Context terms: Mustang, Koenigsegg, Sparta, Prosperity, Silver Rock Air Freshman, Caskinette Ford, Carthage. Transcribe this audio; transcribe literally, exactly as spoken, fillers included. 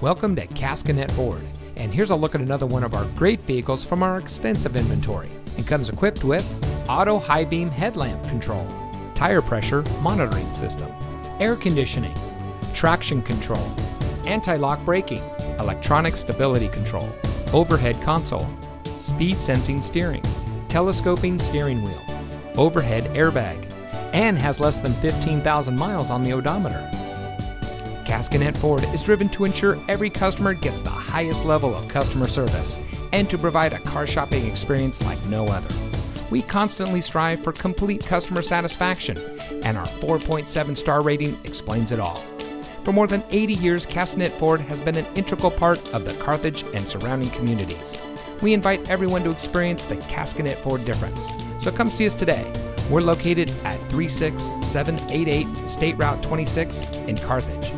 Welcome to Caskinette Ford, and here's a look at another one of our great vehicles from our extensive inventory. It comes equipped with auto high beam headlamp control, tire pressure monitoring system, air conditioning, traction control, anti-lock braking, electronic stability control, overhead console, speed sensing steering, telescoping steering wheel, overhead airbag, and has less than fifteen thousand miles on the odometer. Caskinette Ford is driven to ensure every customer gets the highest level of customer service and to provide a car shopping experience like no other. We constantly strive for complete customer satisfaction, and our four point seven star rating explains it all. For more than eighty years, Caskinette Ford has been an integral part of the Carthage and surrounding communities. We invite everyone to experience the Caskinette Ford difference, so come see us today. We're located at three six seven eight eight State Route twenty-six in Carthage.